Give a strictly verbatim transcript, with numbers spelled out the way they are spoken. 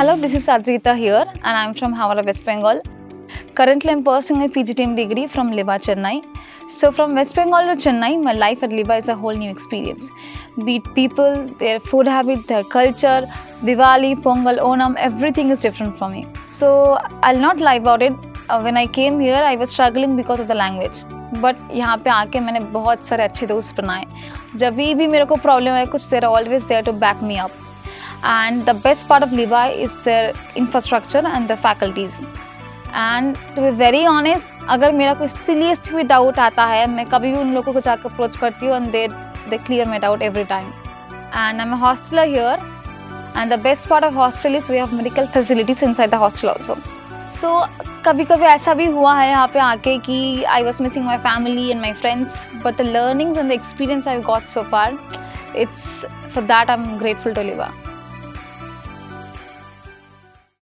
Hello, this is Adrita here and I'm from Howrah, West Bengal. Currently, I'm pursuing a P G D M degree from Liba, Chennai. So from West Bengal to Chennai, my life at Liba is a whole new experience. Be it people, their food habit, their culture, Diwali, Pongal, Onam, everything is different for me. So I'll not lie about it. When I came here, I was struggling because of the language. But यहाँ पे आके मैंने बहुत सारे अच्छे दोस्त बनाए. जब भी मेरे को problem है कुछ, they're always there to back me up. And the best part of Liba is their infrastructure and the faculties. And to be very honest, अगर मेरा कोई silliest भी doubt आता है, मैं कभी भी उन लोगों को जाकर approach करती हूँ and they they clear my doubt every time. And I'm a hosteler here. And the best part of hostel is we have medical facilities inside the hostel also. So कभी कभी ऐसा भी हुआ है यहाँ पे आके कि I was missing my family and my friends, but the learnings and the experience I've got so far, it's for that I'm grateful to Liba.